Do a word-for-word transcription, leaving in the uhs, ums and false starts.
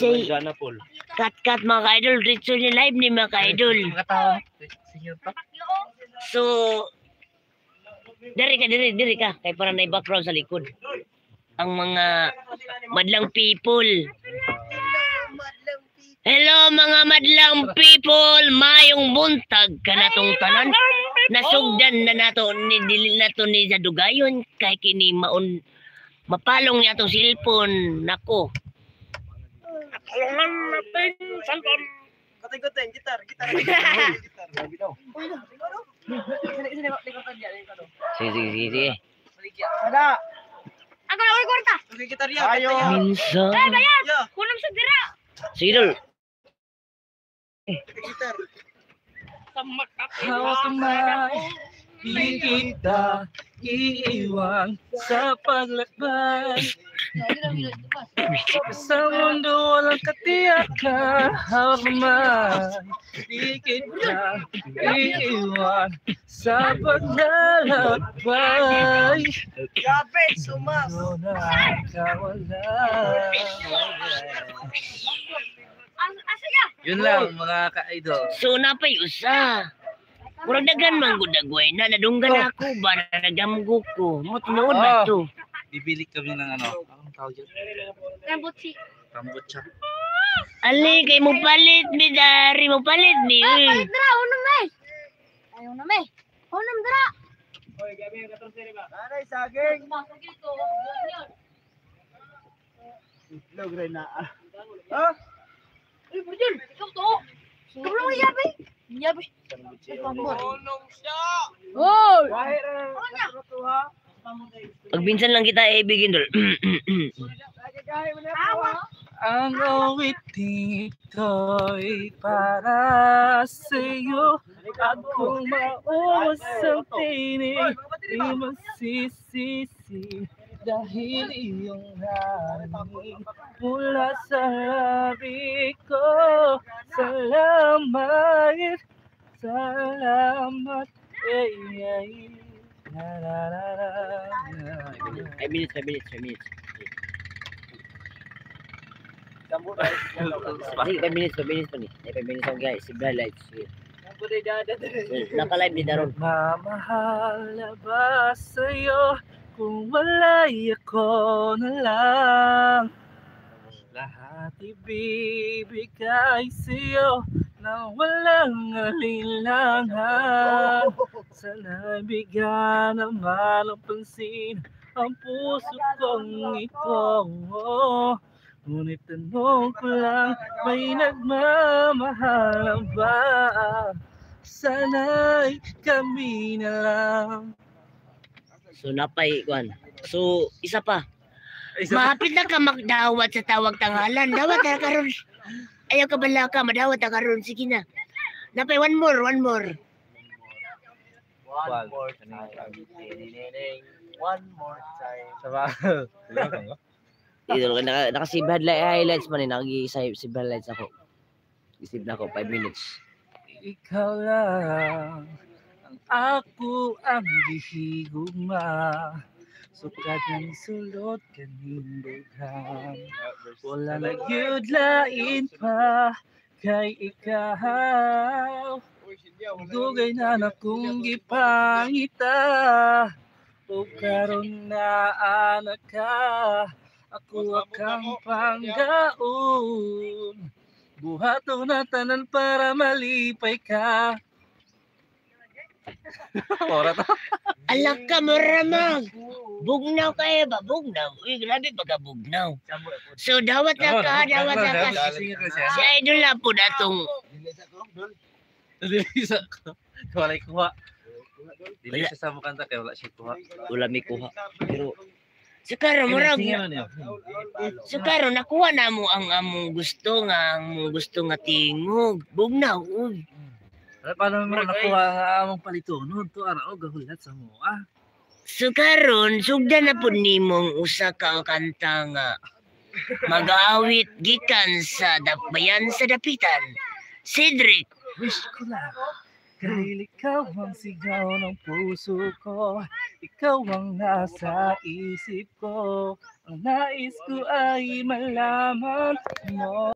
say cut cut mga ka-idol. Diretso ni live ni mga ka-idol. So diri ka, diri, diri ka. Kaya parang na background sa likod ang mga madlang people. Hello mga madlang people, mayong buntag ka na tong tanan. Nasugdan na nato ni dili nato ni sa dugayon kay kini maun mapalong niya tong cellphone nako. Kalungan natin cellphone. Kati-kati gitar, gitar. Gitar lagi daw. Sige sige sige. Ada. Ako na recorda. Okay, gitar ya. Ayo. Tay bayan. Kunom sa dira. Sige dul. Eh, gitar. Hawak kamay, di kita iiwan sa paglakbay. Sa mundo walang katiyakan. Hawak kamay, di kita iiwan sa paglalakbay. Grabe, sumasaw na kawala. Yun lang mga ka-idol. So napay usa. Murag dagan man gud dagway na nadunggan oh. Ako ba nagamgo ko. Mutnood oh. Na to. Bibili kami ng ano? Ang tawag diyan. Tambuchi. Tambucha. Ali kay mo palit mi dari mo palit ni. Palit dra unong nay. Ayaw na may. Unong dra. Hoy gabi fourteen ba? Aray saging. Saging to. Itlog rin na. Ah. Uy, Virgil! Ikaw to! Tulong niya, be! Niya, be! Tulong siya! Hoy! Tulong niya! Pagbinsan lang kita, eh, bigin doon. Ang awit dito'y para sa'yo. At kung maubos ang tinig, di magsisisi. Dahil iyong hangin mula sa labi ko. Salamat, salamat. Ay, ay, na, na, na, na. Five minutes, five minutes, five minutes. Five minutes, five minutes, five minutes. Guys, simple lights. Nakalive ni Daron. Mamahal na ba sa'yo? Kung wala'y ako na lang, lahat ibibigay sa'yo na walang alinlangan. Sana'y bigyan naman ang pansin ang puso kong ikaw. Ngunit tanong ko lang, may nagmamahal ba? Sana'y kami na lang. So napay kuan. So isa pa. Mahapit na ka magdawat sa tawag tanghalan. Dawat na karon. Ayaw ka bala ka madawat na karon sige na. Napay one more, one more. One more time. One more time. Sama. Idol na nakasibad la highlights man ni nagisay sibad highlights ako. Isib na ko five minutes. Ikaw lang. Ako ang dihigugma, sukat ng sulot kanindughan. Wala nagyudlain pa kay ikaw. Dugay na na kung gipangita. O karon na anak ka, ako akang panggaon. Buhato na tanan para malipay ka. Alak ka maramang bugnaw kayo ba? Bugnaw? Uy, grabe pagka bugnaw. So dawat na ka, dawat na ka. Si Idol na po na itong dilisa ko. Wala'y kuha. Dilisa sa mukanta kayo, wala siya kuha. Wala may kuha. Pero Sukaro, murag Sukaro, nakuha na mo ang among gusto nga among gusto nga tingog. Bugnaw, uy. Paano mo nakuha among palitunon to araw gahulat sa mo ah. So karon sugda na pud nimong usa ka kanta nga mag-aawit gikan sa Dapitan sa Dapitan. Cedric, wish ko lang kay ikaw ang sigaw ng puso ko. Ikaw ang nasa isip ko. Ang nais ko ay malaman mo.